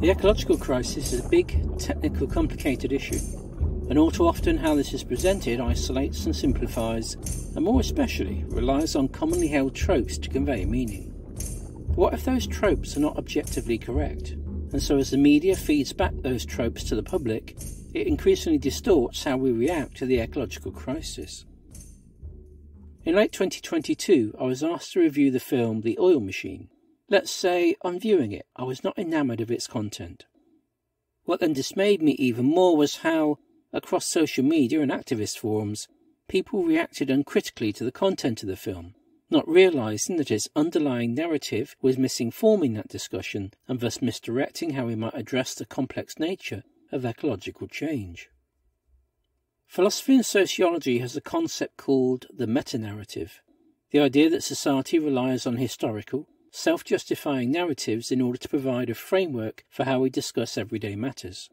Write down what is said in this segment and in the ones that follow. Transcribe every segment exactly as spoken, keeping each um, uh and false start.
The ecological crisis is a big, technical, complicated issue, and all too often how this is presented isolates and simplifies, and more especially relies on commonly held tropes to convey meaning. But what if those tropes are not objectively correct? And so as the media feeds back those tropes to the public, it increasingly distorts how we react to the ecological crisis. In late twenty twenty-two, I was asked to review the film The Oil Machine. Let's say, on viewing it, I was not enamoured of its content. What then dismayed me even more was how, across social media and activist forums, people reacted uncritically to the content of the film, not realising that its underlying narrative was misinforming that discussion and thus misdirecting how we might address the complex nature of ecological change. Philosophy and sociology has a concept called the meta-narrative, the idea that society relies on historical, self-justifying narratives in order to provide a framework for how we discuss everyday matters.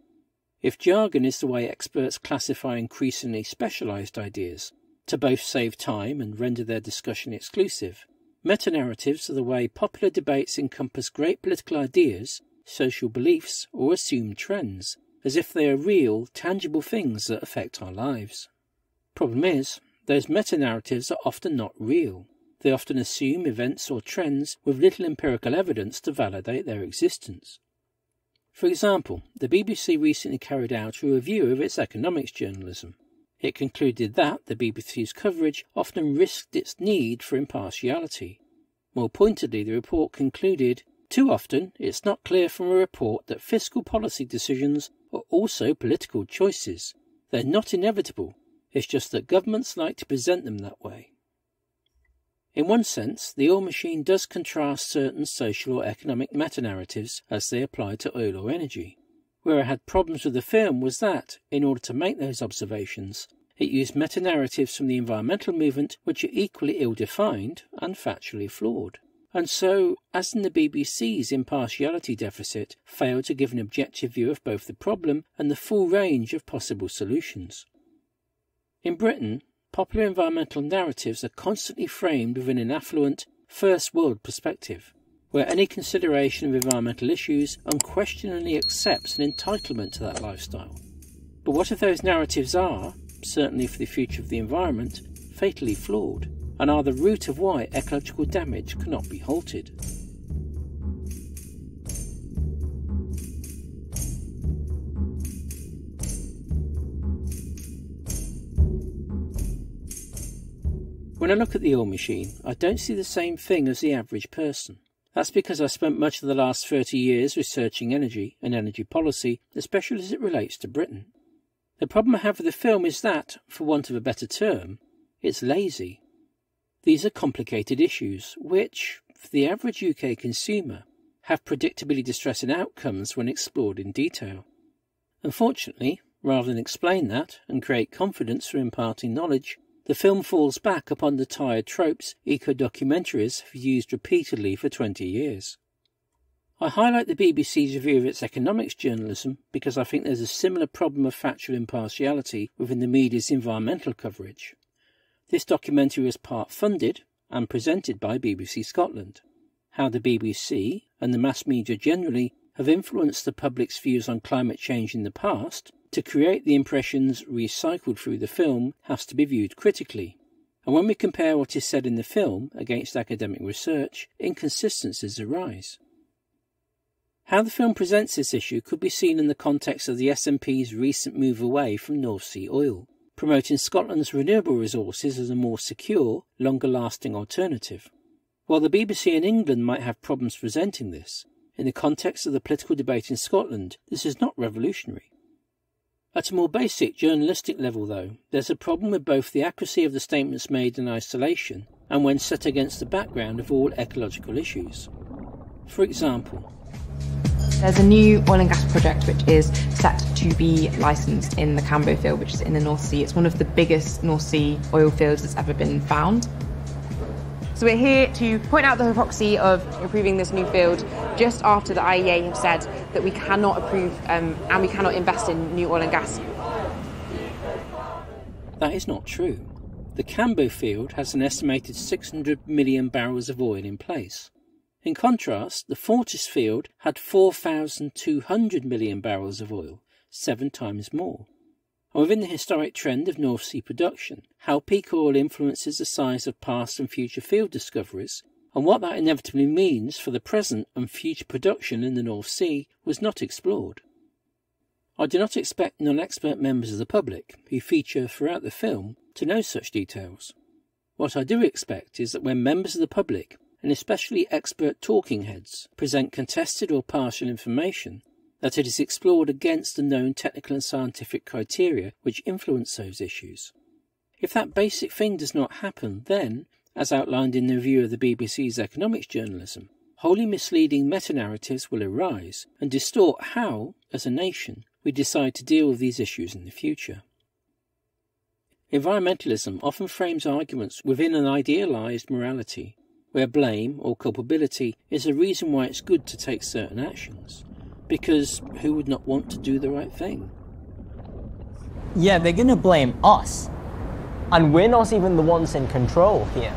If jargon is the way experts classify increasingly specialised ideas, to both save time and render their discussion exclusive, meta-narratives are the way popular debates encompass great political ideas, social beliefs, or assumed trends, as if they are real, tangible things that affect our lives. Problem is, those meta-narratives are often not real. They often assume events or trends with little empirical evidence to validate their existence. For example, the B B C recently carried out a review of its economics journalism. It concluded that the B B C's coverage often risked its need for impartiality. More pointedly, the report concluded, "Too often, it's not clear from a report that fiscal policy decisions are also political choices. They're not inevitable, it's just that governments like to present them that way." In one sense, the Oil Machine does contrast certain social or economic meta-narratives as they apply to oil or energy. Where I had problems with the film was that, in order to make those observations, it used meta-narratives from the environmental movement which are equally ill-defined and factually flawed. And so, as in the B B C's impartiality deficit, failed to give an objective view of both the problem and the full range of possible solutions. In Britain, popular environmental narratives are constantly framed within an affluent, first-world perspective, where any consideration of environmental issues unquestioningly accepts an entitlement to that lifestyle. But what if those narratives are, certainly for the future of the environment, fatally flawed, and are the root of why ecological damage cannot be halted? When I look at the Oil Machine, I don't see the same thing as the average person. That's because I spent much of the last thirty years researching energy and energy policy, especially as it relates to Britain. The problem I have with the film is that, for want of a better term, it's lazy. These are complicated issues which, for the average U K consumer, have predictably distressing outcomes when explored in detail. Unfortunately, rather than explain that and create confidence for imparting knowledge, the film falls back upon the tired tropes eco-documentaries have used repeatedly for twenty years. I highlight the B B C's review of its economics journalism because I think there's a similar problem of factual impartiality within the media's environmental coverage. This documentary was part-funded and presented by B B C Scotland. How the B B C, and the mass media generally, have influenced the public's views on climate change in the past, to create the impressions recycled through the film, has to be viewed critically. And when we compare what is said in the film against academic research, inconsistencies arise. How the film presents this issue could be seen in the context of the S N P's recent move away from North Sea oil, promoting Scotland's renewable resources as a more secure, longer-lasting alternative. While the B B C in England might have problems presenting this, in the context of the political debate in Scotland, this is not revolutionary. At a more basic journalistic level, though, there's a problem with both the accuracy of the statements made in isolation and when set against the background of all ecological issues. For example, there's a new oil and gas project which is set to be licensed in the Cambo field, which is in the North Sea. It's one of the biggest North Sea oil fields that's ever been found. So we're here to point out the hypocrisy of approving this new field just after the I E A have said that we cannot approve um, and we cannot invest in new oil and gas. That is not true. The Cambo field has an estimated six hundred million barrels of oil in place. In contrast, the Fortis field had four thousand two hundred million barrels of oil, seven times more. And within the historic trend of North Sea production, how peak oil influences the size of past and future field discoveries, and what that inevitably means for the present and future production in the North Sea, was not explored. I do not expect non-expert members of the public, who feature throughout the film, to know such details. What I do expect is that when members of the public, and especially expert talking heads, present contested or partial information, that it is explored against the known technical and scientific criteria which influence those issues. If that basic thing does not happen, then, as outlined in the review of the B B C's economics journalism, wholly misleading meta-narratives will arise and distort how, as a nation, we decide to deal with these issues in the future. Environmentalism often frames arguments within an idealised morality, where blame or culpability is a reason why it's good to take certain actions, because who would not want to do the right thing? Yeah, they're going to blame us, and we're not even the ones in control here.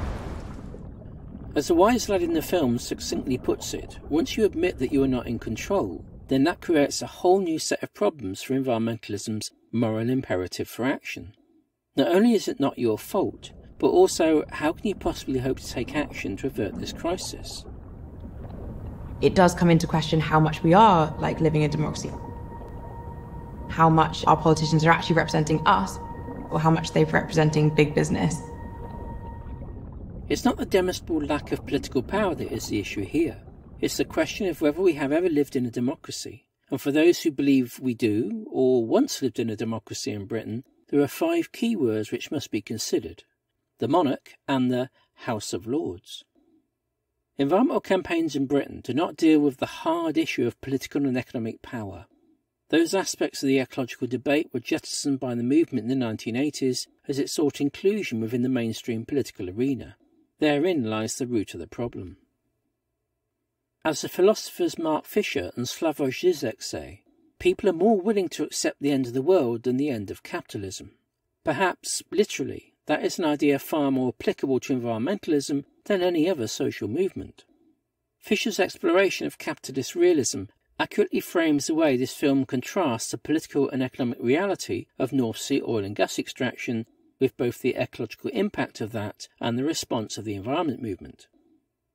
As the wise lad in the film succinctly puts it, once you admit that you are not in control, then that creates a whole new set of problems for environmentalism's moral imperative for action. Not only is it not your fault, but also how can you possibly hope to take action to avert this crisis? It does come into question how much we are like living in democracy, how much our politicians are actually representing us, or how much they're representing big business. It's not the demonstrable lack of political power that is the issue here. It's the question of whether we have ever lived in a democracy. And for those who believe we do, or once lived in a democracy in Britain, there are five key words which must be considered: the monarch and the House of Lords. Environmental campaigns in Britain do not deal with the hard issue of political and economic power. Those aspects of the ecological debate were jettisoned by the movement in the nineteen eighties as it sought inclusion within the mainstream political arena. Therein lies the root of the problem. As the philosophers Mark Fisher and Slavoj Zizek say, people are more willing to accept the end of the world than the end of capitalism. Perhaps, literally, that is an idea far more applicable to environmentalism than any other social movement. Fisher's exploration of capitalist realism accurately frames the way this film contrasts the political and economic reality of North Sea oil and gas extraction with both the ecological impact of that and the response of the environment movement.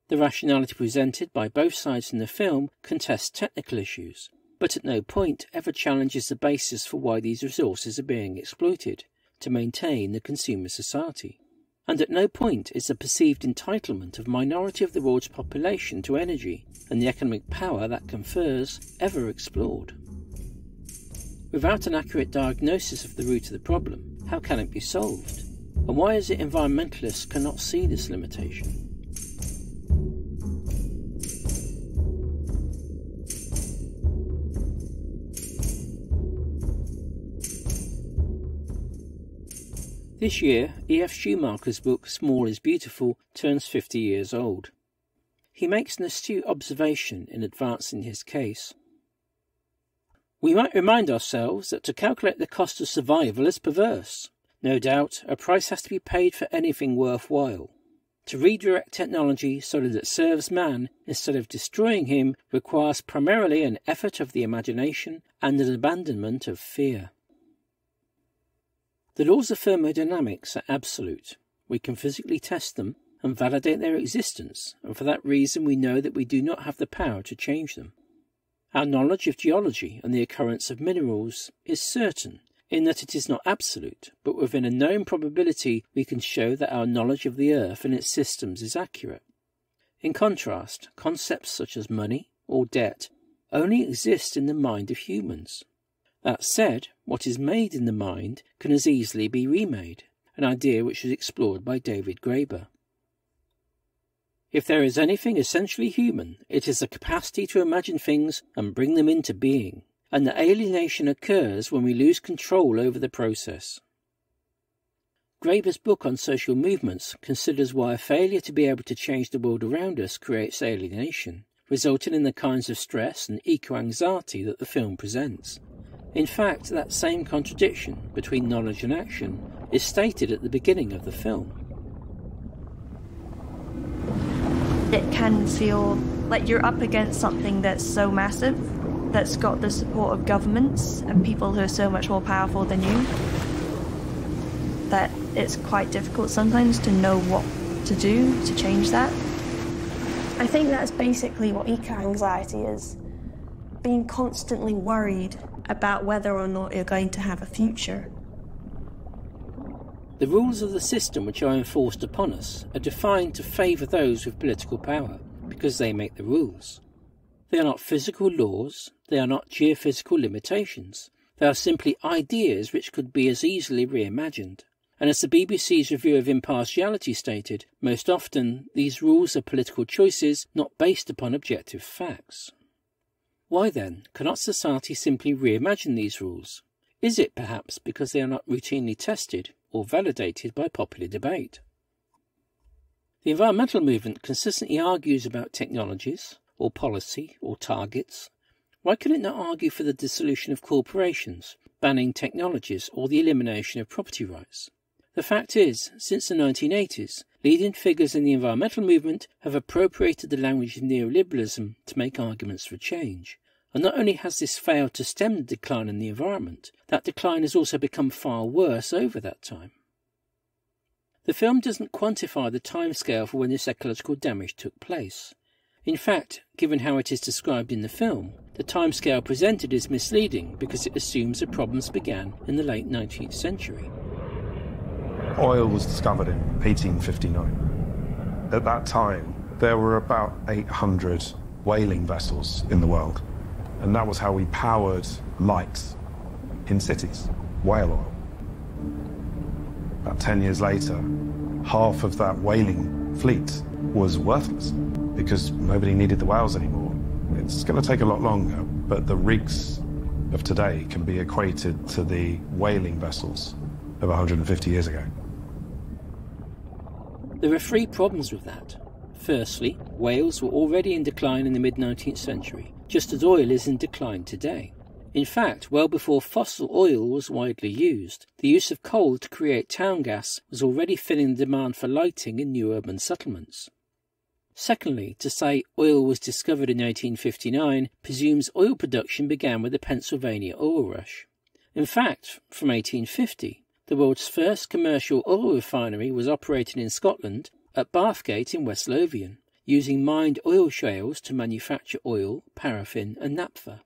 The rationality presented by both sides in the film contests technical issues, but at no point ever challenges the basis for why these resources are being exploited, to maintain the consumer society. And at no point is the perceived entitlement of a minority of the world's population to energy and the economic power that confers ever explored. Without an accurate diagnosis of the root of the problem, how can it be solved? And why is it environmentalists cannot see this limitation? This year, E F Schumacher's book Small is Beautiful turns fifty years old. He makes an astute observation in advancing his case. We might remind ourselves that to calculate the cost of survival is perverse. No doubt, a price has to be paid for anything worthwhile. To redirect technology so that it serves man instead of destroying him requires primarily an effort of the imagination and an abandonment of fear. The laws of thermodynamics are absolute. We can physically test them and validate their existence, and for that reason we know that we do not have the power to change them. Our knowledge of geology and the occurrence of minerals is certain, in that it is not absolute, but within a known probability we can show that our knowledge of the Earth and its systems is accurate. In contrast, concepts such as money or debt only exist in the mind of humans. That said, what is made in the mind can as easily be remade, an idea which was explored by David Graeber. If there is anything essentially human, it is the capacity to imagine things and bring them into being, and the alienation occurs when we lose control over the process. Graeber's book on social movements considers why a failure to be able to change the world around us creates alienation, resulting in the kinds of stress and eco-anxiety that the film presents. In fact, that same contradiction between knowledge and action is stated at the beginning of the film. It can feel like you're up against something that's so massive, that's got the support of governments and people who are so much more powerful than you, that it's quite difficult sometimes to know what to do to change that. I think that's basically what eco-anxiety is, being constantly worried about whether or not you're going to have a future. The rules of the system which are enforced upon us are defined to favour those with political power, because they make the rules. They are not physical laws, they are not geophysical limitations, they are simply ideas which could be as easily reimagined. And as the B B C's review of impartiality stated, most often these rules are political choices not based upon objective facts. Why then cannot society simply reimagine these rules? Is it perhaps because they are not routinely tested or validated by popular debate? The environmental movement consistently argues about technologies, or policy, or targets. Why could it not argue for the dissolution of corporations, banning technologies, or the elimination of property rights? The fact is, since the nineteen eighties, leading figures in the environmental movement have appropriated the language of neoliberalism to make arguments for change. And not only has this failed to stem the decline in the environment, that decline has also become far worse over that time. The film doesn't quantify the timescale for when this ecological damage took place. In fact, given how it is described in the film, the timescale presented is misleading because it assumes the problems began in the late nineteenth century. Oil was discovered in eighteen fifty-nine. At that time, there were about eight hundred whaling vessels in the world, and that was how we powered lights in cities, whale oil. About ten years later, half of that whaling fleet was worthless because nobody needed the whales anymore. It's going to take a lot longer, but the rigs of today can be equated to the whaling vessels of one hundred fifty years ago. There are three problems with that. Firstly, whales were already in decline in the mid nineteenth century, just as oil is in decline today. In fact, well before fossil oil was widely used, the use of coal to create town gas was already filling the demand for lighting in new urban settlements. Secondly, to say oil was discovered in eighteen fifty-nine presumes oil production began with the Pennsylvania oil rush. In fact, from eighteen fifty, the world's first commercial oil refinery was operated in Scotland at Bathgate in West Lothian, using mined oil shales to manufacture oil, paraffin and naphtha.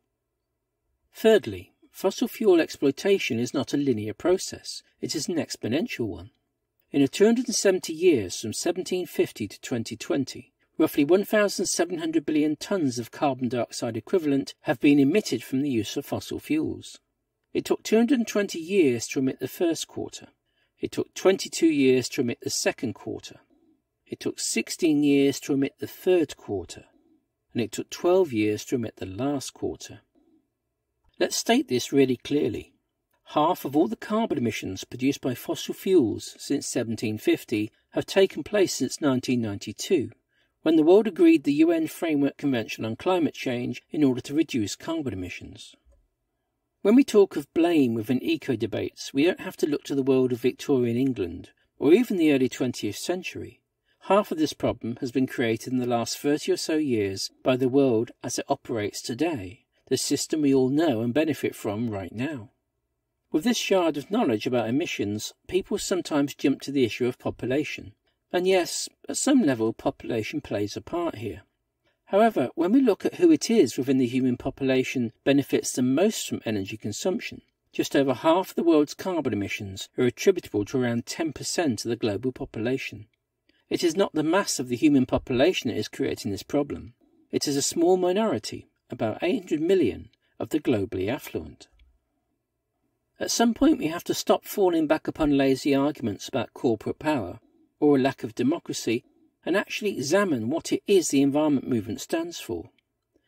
Thirdly, fossil fuel exploitation is not a linear process, it is an exponential one. In the two hundred seventy years from seventeen fifty to twenty twenty, roughly one thousand seven hundred billion tonnes of carbon dioxide equivalent have been emitted from the use of fossil fuels. It took two hundred twenty years to emit the first quarter. It took twenty-two years to emit the second quarter. It took sixteen years to emit the third quarter. And it took twelve years to emit the last quarter. Let's state this really clearly. Half of all the carbon emissions produced by fossil fuels since seventeen fifty have taken place since nineteen ninety-two, when the world agreed the U N Framework Convention on Climate Change in order to reduce carbon emissions. When we talk of blame within eco-debates, we don't have to look to the world of Victorian England, or even the early twentieth century. Half of this problem has been created in the last thirty or so years by the world as it operates today, the system we all know and benefit from right now. With this shard of knowledge about emissions, people sometimes jump to the issue of population. And yes, at some level, population plays a part here. However, when we look at who it is within the human population benefits the most from energy consumption, just over half of the world's carbon emissions are attributable to around ten percent of the global population. It is not the mass of the human population that is creating this problem. It is a small minority, about eight hundred million, of the globally affluent. At some point we have to stop falling back upon lazy arguments about corporate power or a lack of democracy, and actually examine what it is the environment movement stands for.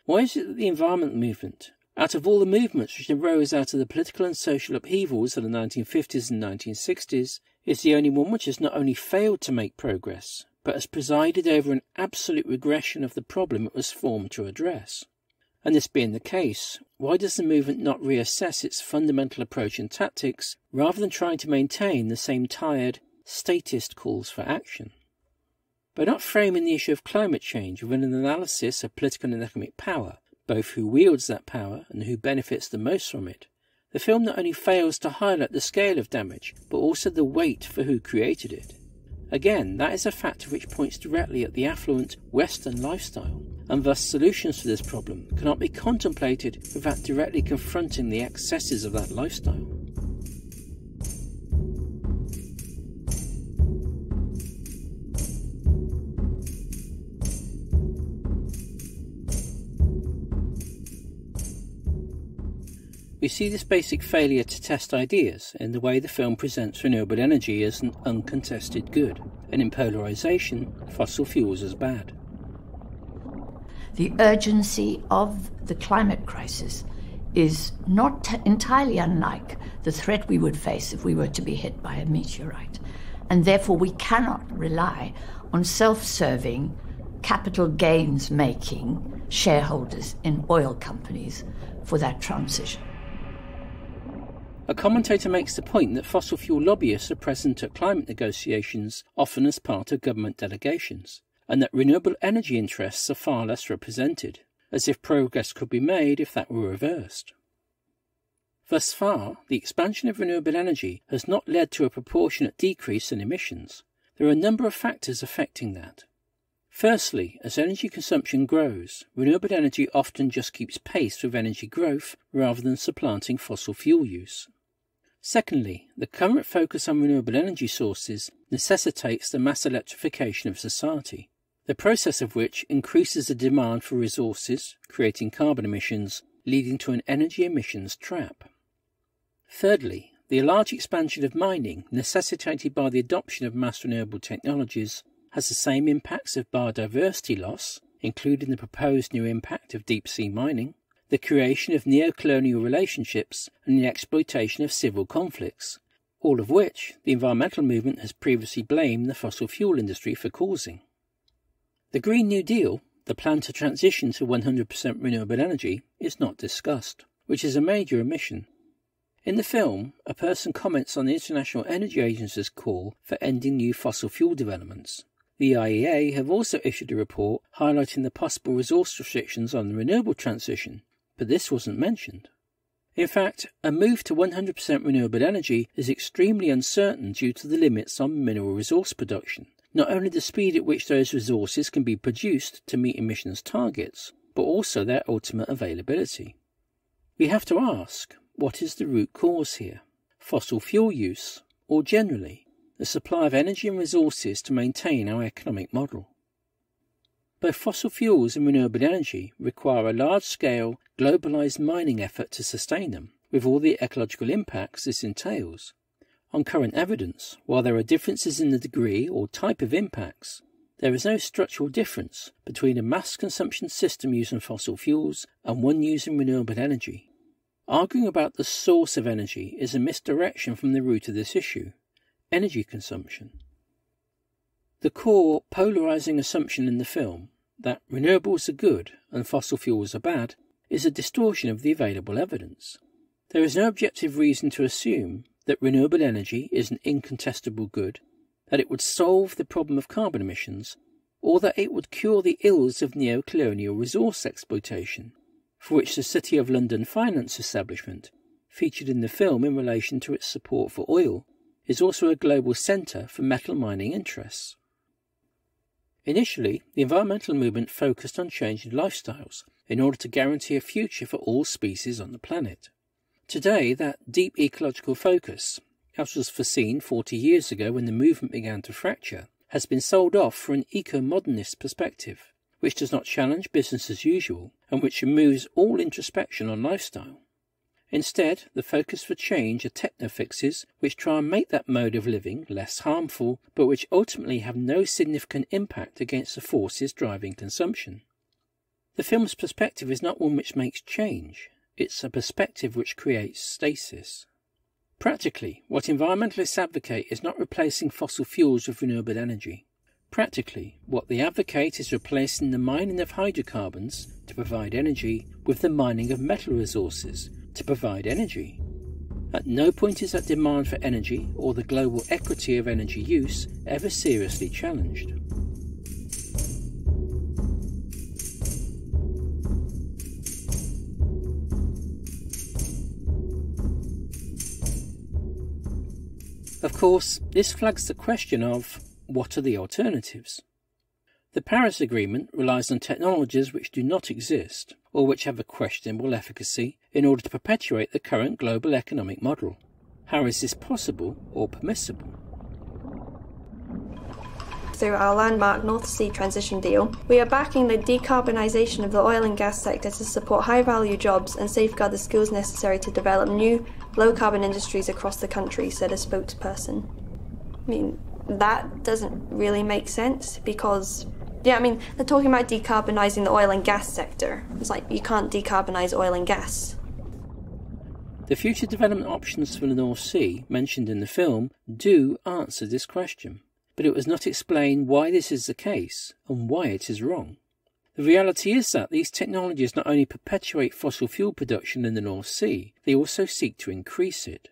Why is it that the environment movement, out of all the movements which arose out of the political and social upheavals of the nineteen fifties and nineteen sixties, is the only one which has not only failed to make progress, but has presided over an absolute regression of the problem it was formed to address? And this being the case, why does the movement not reassess its fundamental approach and tactics, rather than trying to maintain the same tired, statist calls for action? by not framing the issue of climate change within an analysis of political and economic power, both who wields that power and who benefits the most from it. The film not only fails to highlight the scale of damage, but also the weight for who created it. Again, that is a factor which points directly at the affluent Western lifestyle, and thus solutions to this problem cannot be contemplated without directly confronting the excesses of that lifestyle. We see this basic failure to test ideas in the way the film presents renewable energy as an uncontested good, and in polarisation, fossil fuels as bad. The urgency of the climate crisis is not t- entirely unlike the threat we would face if we were to be hit by a meteorite, and therefore we cannot rely on self-serving, capital gains-making shareholders in oil companies for that transition. A commentator makes the point that fossil fuel lobbyists are present at climate negotiations, often as part of government delegations, and that renewable energy interests are far less represented, as if progress could be made if that were reversed. Thus far, the expansion of renewable energy has not led to a proportionate decrease in emissions. There are a number of factors affecting that. Firstly, as energy consumption grows, renewable energy often just keeps pace with energy growth rather than supplanting fossil fuel use. Secondly, the current focus on renewable energy sources necessitates the mass electrification of society, the process of which increases the demand for resources, creating carbon emissions, leading to an energy emissions trap. Thirdly, the large expansion of mining necessitated by the adoption of mass renewable technologies has the same impacts of biodiversity loss, including the proposed new impact of deep-sea mining, the creation of neo-colonial relationships and the exploitation of civil conflicts, all of which the environmental movement has previously blamed the fossil fuel industry for causing. The Green New Deal, the plan to transition to one hundred percent renewable energy, is not discussed, which is a major omission. In the film, a person comments on the International Energy Agency's call for ending new fossil fuel developments. The I E A have also issued a report highlighting the possible resource restrictions on the renewable transition, but this wasn't mentioned. In fact, a move to one hundred percent renewable energy is extremely uncertain due to the limits on mineral resource production, not only the speed at which those resources can be produced to meet emissions targets, but also their ultimate availability. We have to ask, what is the root cause here? Fossil fuel use, or generally, the supply of energy and resources to maintain our economic model? Both fossil fuels and renewable energy require a large-scale, globalised mining effort to sustain them, with all the ecological impacts this entails. On current evidence, while there are differences in the degree or type of impacts, there is no structural difference between a mass consumption system using fossil fuels and one using renewable energy. Arguing about the source of energy is a misdirection from the root of this issue: energy consumption. The core polarising assumption in the film, that renewables are good and fossil fuels are bad, is a distortion of the available evidence. There is no objective reason to assume that renewable energy is an incontestable good, that it would solve the problem of carbon emissions, or that it would cure the ills of neo-colonial resource exploitation, for which the City of London Finance Establishment, featured in the film in relation to its support for oil, is also a global centre for metal mining interests. Initially, the environmental movement focused on changing lifestyles in order to guarantee a future for all species on the planet. Today, that deep ecological focus, as was foreseen forty years ago when the movement began to fracture, has been sold off for an eco-modernist perspective, which does not challenge business as usual and which removes all introspection on lifestyle. Instead, the focus for change are techno-fixes which try and make that mode of living less harmful, but which ultimately have no significant impact against the forces driving consumption. The film's perspective is not one which makes change, it's a perspective which creates stasis. Practically, what environmentalists advocate is not replacing fossil fuels with renewable energy. Practically, what they advocate is replacing the mining of hydrocarbons to provide energy with the mining of metal resources to provide energy. At no point is that demand for energy or the global equity of energy use ever seriously challenged. Of course, this flags the question of, what are the alternatives? The Paris Agreement relies on technologies which do not exist, or which have a questionable efficacy, in order to perpetuate the current global economic model. How is this possible or permissible? Through our landmark North Sea Transition Deal, we are backing the decarbonisation of the oil and gas sector to support high-value jobs and safeguard the skills necessary to develop new, low-carbon industries across the country, said a spokesperson. I mean, that doesn't really make sense because, yeah, I mean, they're talking about decarbonising the oil and gas sector. It's like, you can't decarbonise oil and gas. The future development options for the North Sea, mentioned in the film, do answer this question, but it was not explained why this is the case and why it is wrong. The reality is that these technologies not only perpetuate fossil fuel production in the North Sea, they also seek to increase it.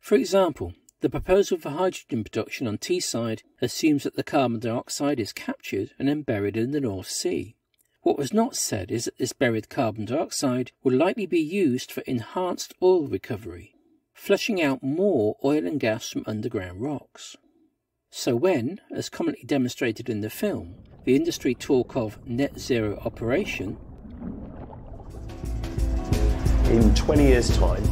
For example, the proposal for hydrogen production on Teesside assumes that the carbon dioxide is captured and then buried in the North Sea. What was not said is that this buried carbon dioxide will likely be used for enhanced oil recovery, flushing out more oil and gas from underground rocks. So when, as commonly demonstrated in the film, the industry talk of net zero operation, in twenty years' time,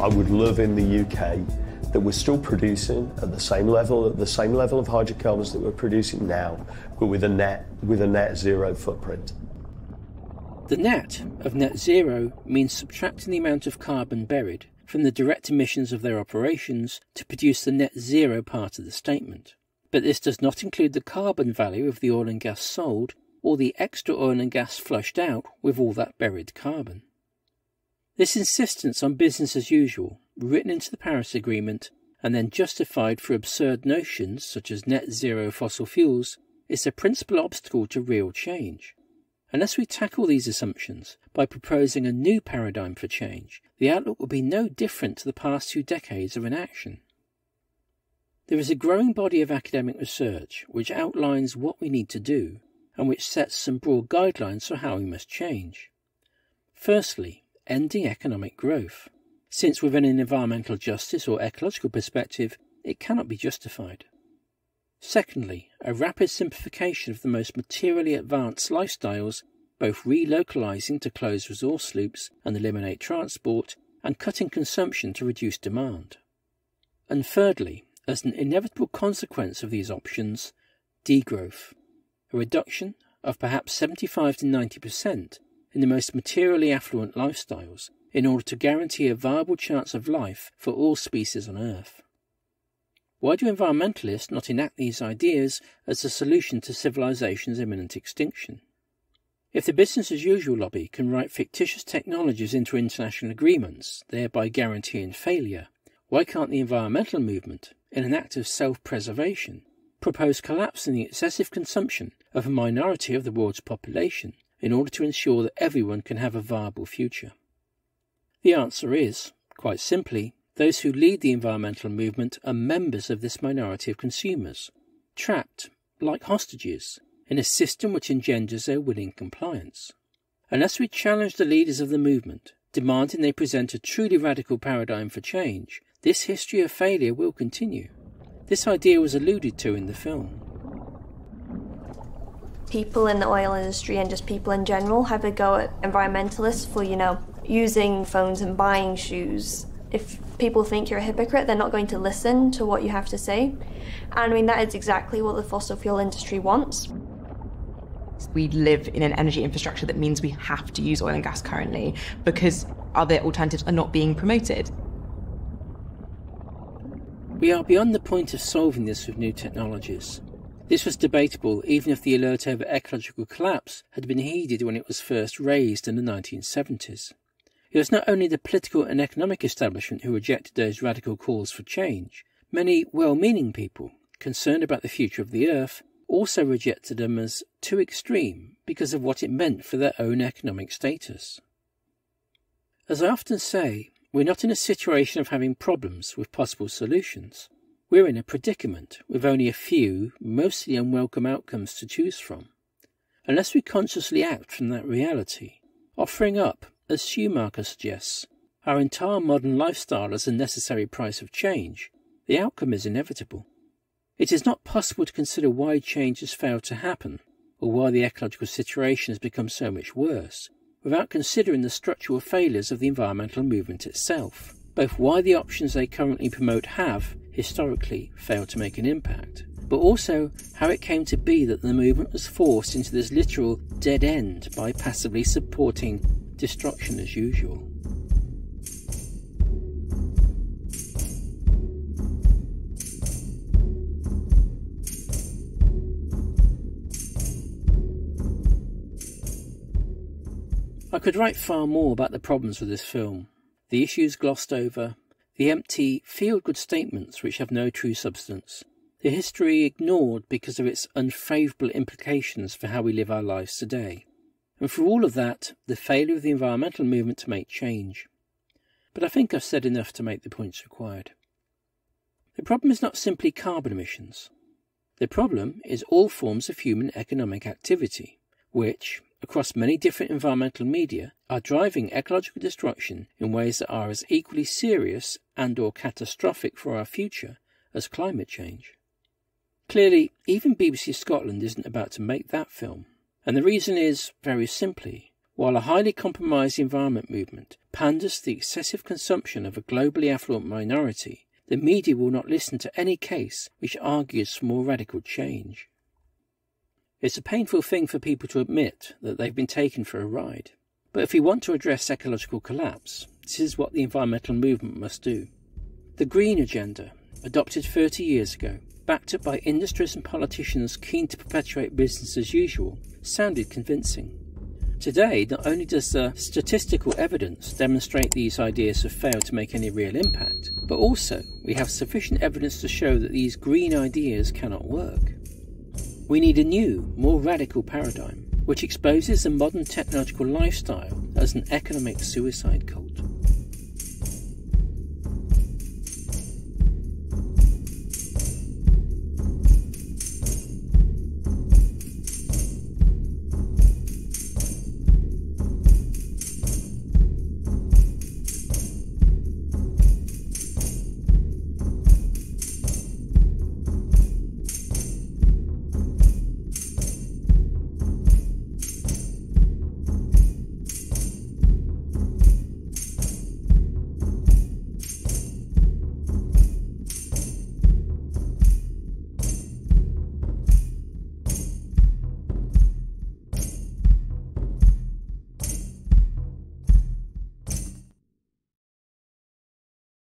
I would love in the U K that we're still producing at the same level, at the same level of hydrocarbons that we're producing now, but with a net, with a net zero footprint. The net of net zero means subtracting the amount of carbon buried from the direct emissions of their operations to produce the net zero part of the statement. But this does not include the carbon value of the oil and gas sold or the extra oil and gas flushed out with all that buried carbon. This insistence on business as usual, written into the Paris Agreement and then justified for absurd notions such as net zero fossil fuels, is the principal obstacle to real change. Unless we tackle these assumptions by proposing a new paradigm for change, the outlook will be no different to the past two decades of inaction. There is a growing body of academic research which outlines what we need to do and which sets some broad guidelines for how we must change. Firstly, ending economic growth, since within an environmental justice or ecological perspective, it cannot be justified. Secondly, a rapid simplification of the most materially advanced lifestyles, both relocalising to close resource loops and eliminate transport, and cutting consumption to reduce demand. And thirdly, as an inevitable consequence of these options, degrowth, a reduction of perhaps seventy-five to ninety percent in the most materially affluent lifestyles in order to guarantee a viable chance of life for all species on Earth. Why do environmentalists not enact these ideas as a solution to civilization's imminent extinction? If the business-as-usual lobby can write fictitious technologies into international agreements, thereby guaranteeing failure, why can't the environmental movement, in an act of self-preservation, propose collapsing the excessive consumption of a minority of the world's population in order to ensure that everyone can have a viable future? The answer is, quite simply, those who lead the environmental movement are members of this minority of consumers, trapped, like hostages, in a system which engenders their willing compliance. Unless we challenge the leaders of the movement, demanding they present a truly radical paradigm for change, this history of failure will continue. This idea was alluded to in the film. People in the oil industry and just people in general have a go at environmentalists for, you know, using phones and buying shoes. If people think you're a hypocrite, they're not going to listen to what you have to say. And I mean, that is exactly what the fossil fuel industry wants. We live in an energy infrastructure that means we have to use oil and gas currently because other alternatives are not being promoted. We are beyond the point of solving this with new technologies. This was debatable even if the alert over ecological collapse had been heeded when it was first raised in the nineteen seventies. It was not only the political and economic establishment who rejected those radical calls for change. Many well-meaning people, concerned about the future of the Earth, also rejected them as too extreme because of what it meant for their own economic status. As I often say, we're not in a situation of having problems with possible solutions. We're in a predicament with only a few, mostly unwelcome outcomes to choose from. Unless we consciously act from that reality, offering up, as Schumacher suggests, our entire modern lifestyle as a necessary price of change, the outcome is inevitable. It is not possible to consider why change has failed to happen, or why the ecological situation has become so much worse, without considering the structural failures of the environmental movement itself, both why the options they currently promote have, historically, failed to make an impact, but also how it came to be that the movement was forced into this literal dead end by passively supporting destruction as usual. I could write far more about the problems with this film, the issues glossed over, the empty, feel-good statements which have no true substance, the history ignored because of its unfavourable implications for how we live our lives today, and for all of that, the failure of the environmental movement to make change. But I think I've said enough to make the points required. The problem is not simply carbon emissions. The problem is all forms of human economic activity, which, across many different environmental media, are driving ecological destruction in ways that are as equally serious and or catastrophic for our future as climate change. Clearly, even B B C Scotland isn't about to make that film, and the reason is, very simply, while a highly compromised environment movement panders to the excessive consumption of a globally affluent minority, the media will not listen to any case which argues for more radical change. It's a painful thing for people to admit that they've been taken for a ride. But if we want to address ecological collapse, this is what the environmental movement must do. The Green Agenda, adopted thirty years ago, backed up by industries and politicians keen to perpetuate business as usual, sounded convincing. Today, not only does the statistical evidence demonstrate these ideas have failed to make any real impact, but also we have sufficient evidence to show that these green ideas cannot work. We need a new, more radical paradigm, which exposes the modern technological lifestyle as an economic suicide cult.